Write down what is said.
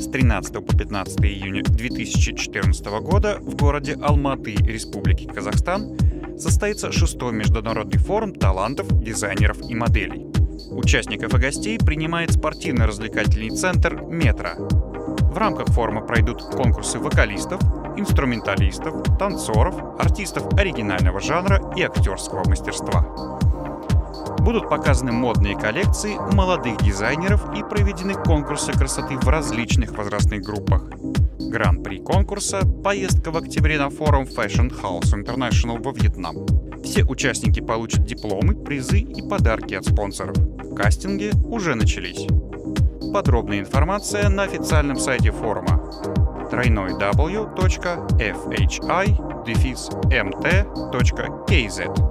с 13 по 15 июня 2014 года в городе Алматы, Республики Казахстан, состоится 6-й международный форум талантов, дизайнеров и моделей. Участников и гостей принимает спортивно-развлекательный центр «Метро». В рамках форума пройдут конкурсы вокалистов, инструменталистов, танцоров, артистов оригинального жанра и актерского мастерства. Будут показаны модные коллекции молодых дизайнеров и проведены конкурсы красоты в различных возрастных группах. Гран-при конкурса – поездка в октябре на форум Fashion House International во Вьетнам. Все участники получат дипломы, призы и подарки от спонсоров. Кастинги уже начались. Подробная информация на официальном сайте форума www.fhi-mt.kz.